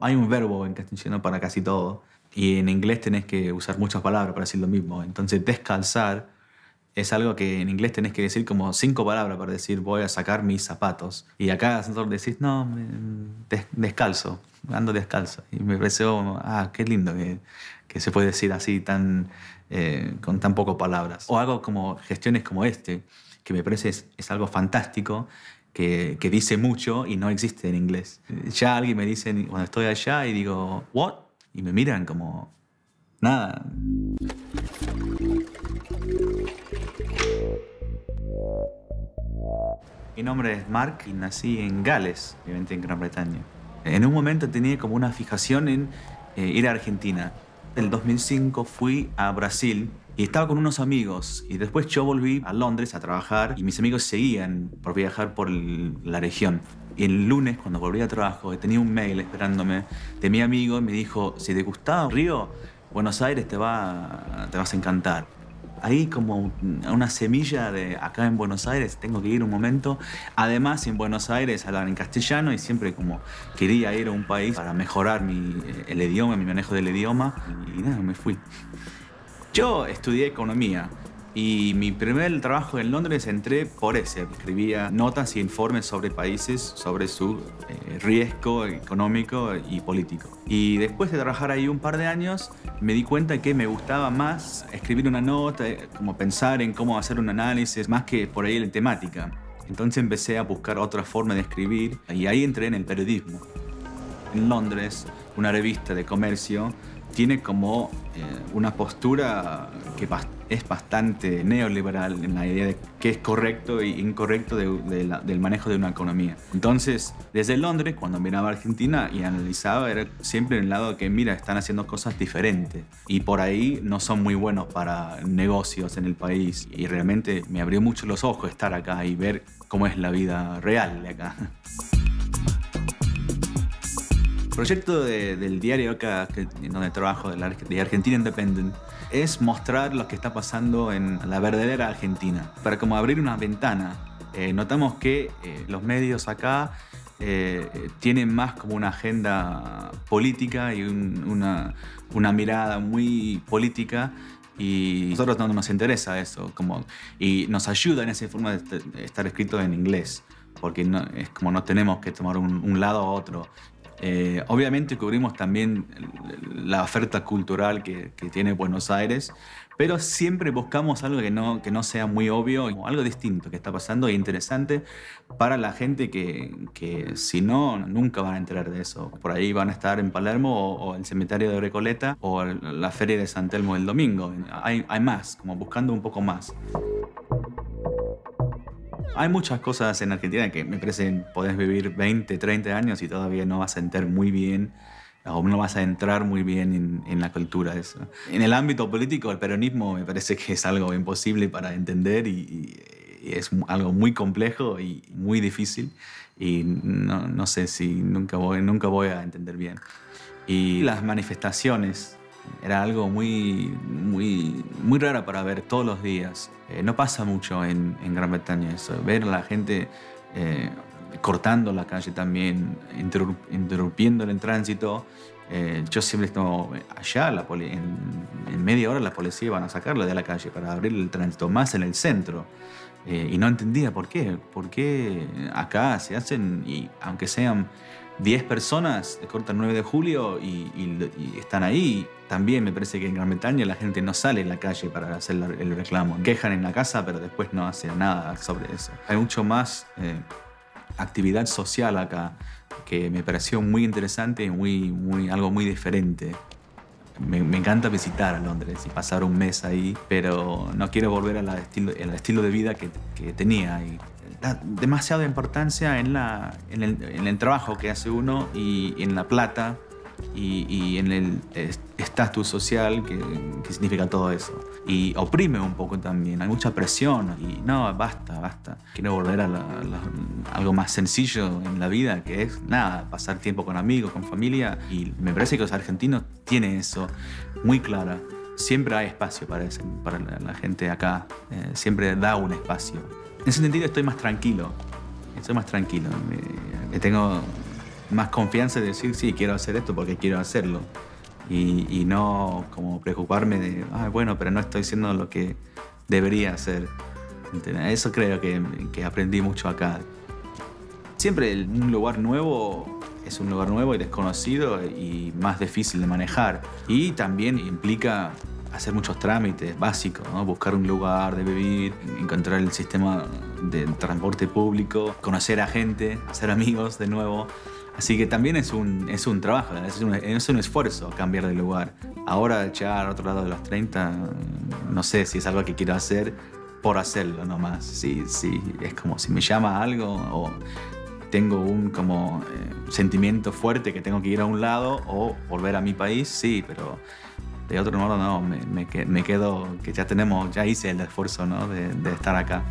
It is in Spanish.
Hay un verbo en castellano para casi todo. Y en inglés tenés que usar muchas palabras para decir lo mismo. Entonces, descalzar es algo que en inglés tenés que decir como 5 palabras para decir voy a sacar mis zapatos. Y acá nosotros decís, no, descalzo, ando descalzo. Y me pareció, ah, qué lindo que se puede decir así tan, con tan pocas palabras. O algo como gestiones como este, que me parece es algo fantástico, que dice mucho y no existe en inglés. Ya alguien me dice cuando estoy allá y digo, ¿what? Y me miran como, nada. Mi nombre es Mark y nací en Gales, obviamente en Gran Bretaña. En un momento tenía como una fijación en ir a Argentina. En el 2005 fui a Brasil y estaba con unos amigos. Y después yo volví a Londres a trabajar y mis amigos seguían por viajar por la región. Y el lunes, cuando volví a trabajo, tenía un mail esperándome de mi amigo y me dijo, si te gustaba Río, Buenos Aires te vas a encantar. Ahí como una semilla de acá en Buenos Aires, tengo que ir un momento. Además, en Buenos Aires hablan en castellano y siempre como quería ir a un país para mejorar el idioma, mi manejo del idioma. Y nada, me fui. Yo estudié economía y mi primer trabajo en Londres entré por ese. Escribía notas e informes sobre países, sobre su riesgo económico y político. Y después de trabajar ahí un par de años, me di cuenta que me gustaba más escribir una nota, como pensar en cómo hacer un análisis, más que por ahí la temática. Entonces empecé a buscar otra forma de escribir y ahí entré en el periodismo. En Londres, una revista de comercio tiene como una postura que es bastante neoliberal en la idea de qué es correcto e incorrecto del manejo de una economía. Entonces, desde Londres, cuando miraba a Argentina y analizaba, era siempre el lado que, mira, están haciendo cosas diferentes y por ahí no son muy buenos para negocios en el país. Y realmente me abrió mucho los ojos estar acá y ver cómo es la vida real de acá. El proyecto del diario acá, donde trabajo, de Argentina Independent, es mostrar lo que está pasando en la verdadera Argentina. Para como abrir una ventana, notamos que los medios acá tienen más como una agenda política y una mirada muy política. Y nosotros no nos interesa eso. Y nos ayuda en esa forma de estar escrito en inglés, porque no, es como no tenemos que tomar un lado u otro. Obviamente cubrimos también la oferta cultural que tiene Buenos Aires, pero siempre buscamos algo que no sea muy obvio, algo distinto que está pasando e interesante para la gente que si no, nunca van a enterar de eso. Por ahí van a estar en Palermo o el cementerio de Recoleta o la feria de San Telmo el domingo. Hay más, como buscando un poco más. Hay muchas cosas en Argentina que me parecen, podés vivir 20, 30 años y todavía no vas a entrar muy bien, o no vas a entrar muy bien en la cultura de eso. En el ámbito político, el peronismo me parece que es algo imposible para entender y es algo muy complejo y muy difícil. Y no sé si nunca voy a entender bien. Y las manifestaciones. Era algo muy raro para ver todos los días. No pasa mucho en Gran Bretaña eso. Ver a la gente cortando la calle también, interrumpiendo el tránsito. Yo siempre estoy allá, en media hora la policía van a sacarla de la calle para abrir el tránsito, más en el centro. Y no entendía por qué. ¿Por qué acá se hacen, y aunque sean 10 personas, cortan 9 de julio y están ahí? También me parece que en Gran Bretaña la gente no sale en la calle para hacer el reclamo. Quejan en la casa, pero después no hacen nada sobre eso. Hay mucho más actividad social acá, que me pareció muy interesante y algo muy diferente. Me encanta visitar a Londres y pasar un mes ahí, pero no quiero volver al estilo de vida que tenía ahí. Da demasiada importancia en el trabajo que hace uno y en la plata y en el estatus social que significa todo eso. Y oprime un poco también, hay mucha presión y no, basta. Quiero volver a algo más sencillo en la vida, que es nada, pasar tiempo con amigos, con familia. Y me parece que los argentinos tienen eso muy clara. Siempre hay espacio para la gente acá, siempre da un espacio. En ese sentido estoy más tranquilo, me tengo más confianza de decir, sí, quiero hacer esto porque quiero hacerlo. Y no como preocuparme de, ah, bueno, pero no estoy haciendo lo que debería hacer. Eso creo que aprendí mucho acá. Siempre un lugar nuevo es un lugar nuevo y desconocido y más difícil de manejar. Y también implica hacer muchos trámites básicos, ¿no? Buscar un lugar de vivir, encontrar el sistema de transporte público, conocer a gente, hacer amigos de nuevo. Así que también es un trabajo, es un esfuerzo cambiar de lugar. Ahora ya al otro lado de los 30, no sé si es algo que quiero hacer por hacerlo nomás. Sí, es como si me llama algo o tengo un como sentimiento fuerte que tengo que ir a un lado o volver a mi país, sí, pero de otro modo no, me quedo que ya hice el esfuerzo, ¿no? de estar acá.